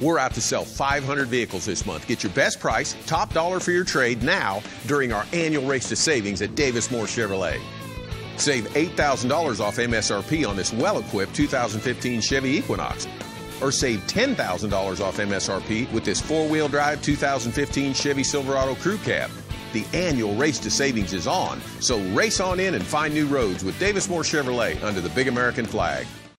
We're out to sell 500 vehicles this month. Get your best price, top dollar for your trade now during our annual race to savings at Davis-Moore Chevrolet. Save $8,000 off MSRP on this well-equipped 2015 Chevy Equinox. Or save $10,000 off MSRP with this four-wheel drive 2015 Chevy Silverado Crew Cab. The annual race to savings is on, so race on in and find new roads with Davis-Moore Chevrolet under the Big American flag.